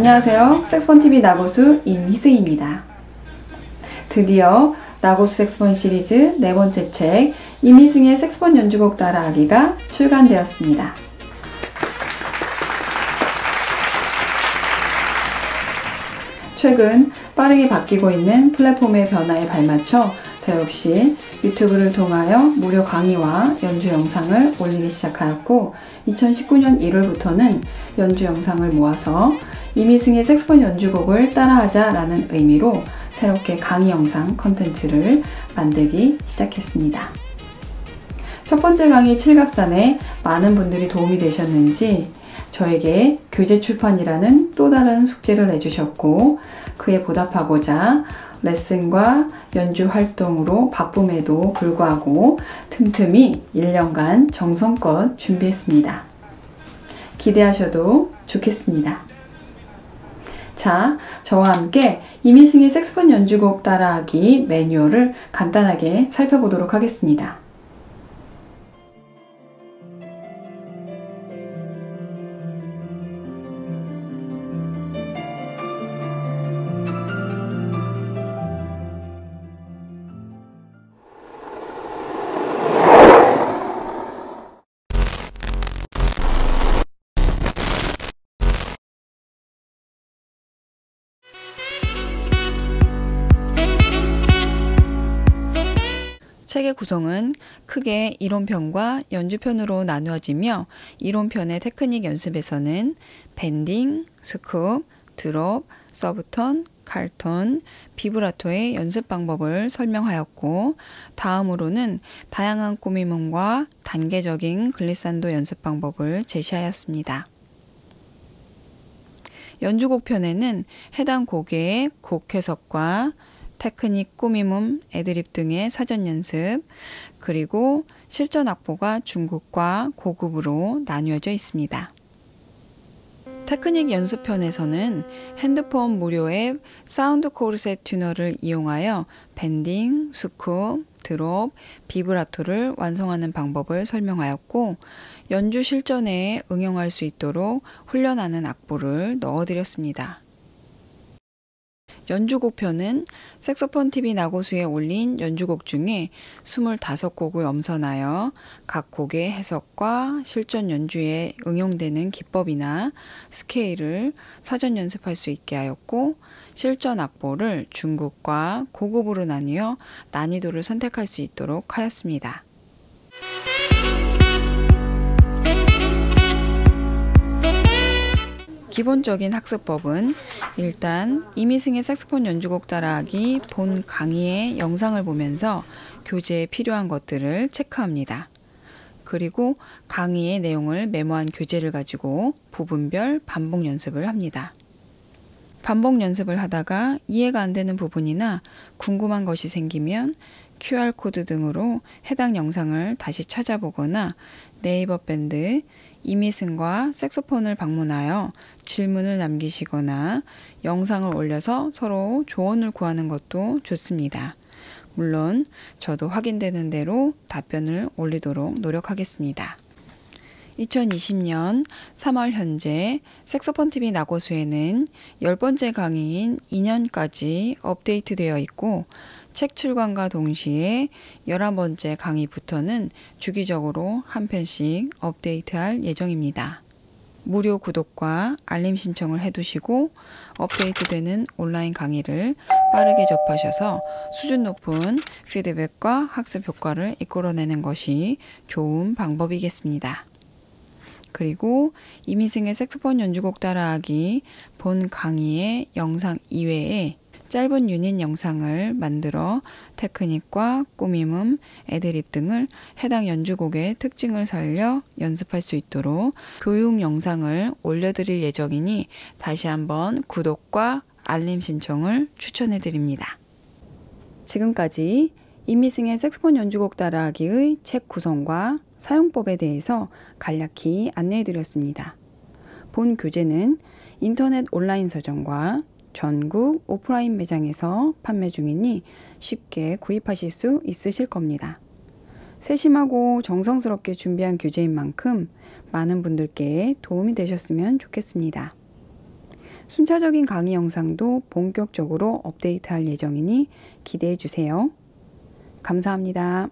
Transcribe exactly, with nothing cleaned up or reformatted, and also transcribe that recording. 안녕하세요. 색소폰 티비 나고수 임희승입니다. 드디어 나고수 색소폰 시리즈 네 번째 책 임희승의 색소폰 연주곡 따라하기가 출간되었습니다. 최근 빠르게 바뀌고 있는 플랫폼의 변화에 발맞춰 저 역시 유튜브를 통하여 무료 강의와 연주 영상을 올리기 시작하였고 이천십구 년 일 월부터는 연주 영상을 모아서 임희승의 색소폰 연주곡을 따라하자 라는 의미로 새롭게 강의 영상 컨텐츠를 만들기 시작했습니다. 첫 번째 강의 칠갑산에 많은 분들이 도움이 되셨는지 저에게 교재 출판이라는 또 다른 숙제를 내주셨고 그에 보답하고자 레슨과 연주 활동으로 바쁨에도 불구하고 틈틈이 일 년간 정성껏 준비했습니다. 기대하셔도 좋겠습니다. 자, 저와 함께 임희승의 색소폰 연주곡 따라하기 매뉴얼을 간단하게 살펴보도록 하겠습니다. 책의 구성은 크게 이론편과 연주편으로 나누어지며 이론편의 테크닉 연습에서는 밴딩, 스쿱, 드롭, 서브톤, 칼톤, 비브라토의 연습 방법을 설명하였고 다음으로는 다양한 꾸미음과 단계적인 글리산도 연습 방법을 제시하였습니다. 연주곡 편에는 해당 곡의 곡 해석과 테크닉, 꾸밈음, 애드립 등의 사전 연습, 그리고 실전 악보가 중급과 고급으로 나뉘어져 있습니다. 테크닉 연습편에서는 핸드폰 무료 앱 사운드 코르셋 튜너를 이용하여 밴딩, 스쿱, 드롭, 비브라토를 완성하는 방법을 설명하였고 연주 실전에 응용할 수 있도록 훈련하는 악보를 넣어드렸습니다. 연주곡편은 색소폰 티비 나고수에 올린 연주곡 중에 이십오 곡을 엄선하여 각 곡의 해석과 실전 연주에 응용되는 기법이나 스케일을 사전 연습할 수 있게 하였고 실전 악보를 중급과 고급으로 나뉘어 난이도를 선택할 수 있도록 하였습니다. 기본적인 학습법은 일단 임희승의 색소폰 연주곡 따라하기 본 강의의 영상을 보면서 교재에 필요한 것들을 체크합니다. 그리고 강의의 내용을 메모한 교재를 가지고 부분별 반복 연습을 합니다. 반복 연습을 하다가 이해가 안 되는 부분이나 궁금한 것이 생기면 큐알코드 등으로 해당 영상을 다시 찾아보거나 네이버밴드, 임희승과 색소폰을 방문하여 질문을 남기시거나 영상을 올려서 서로 조언을 구하는 것도 좋습니다. 물론 저도 확인되는 대로 답변을 올리도록 노력하겠습니다. 이천이십 년 삼 월 현재 색소폰 티비 나고수에는 열 번째 강의인 이 년까지 업데이트되어 있고 책 출간과 동시에 열한 번째 강의부터는 주기적으로 한 편씩 업데이트할 예정입니다. 무료 구독과 알림 신청을 해두시고 업데이트되는 온라인 강의를 빠르게 접하셔서 수준 높은 피드백과 학습 효과를 이끌어내는 것이 좋은 방법이겠습니다. 그리고 임희승의 색소폰 연주곡 따라하기 본 강의의 영상 이외에 짧은 유닛 영상을 만들어 테크닉과 꾸밈음, 애드립 등을 해당 연주곡의 특징을 살려 연습할 수 있도록 교육 영상을 올려드릴 예정이니 다시 한번 구독과 알림 신청을 추천해드립니다. 지금까지 임희승의 색소폰 연주곡 따라하기의 책 구성과 사용법에 대해서 간략히 안내해드렸습니다. 본 교재는 인터넷 온라인 서점과 전국 오프라인 매장에서 판매 중이니 쉽게 구입하실 수 있으실 겁니다. 세심하고 정성스럽게 준비한 교재인 만큼 많은 분들께 도움이 되셨으면 좋겠습니다. 순차적인 강의 영상도 본격적으로 업데이트할 예정이니 기대해 주세요. 감사합니다.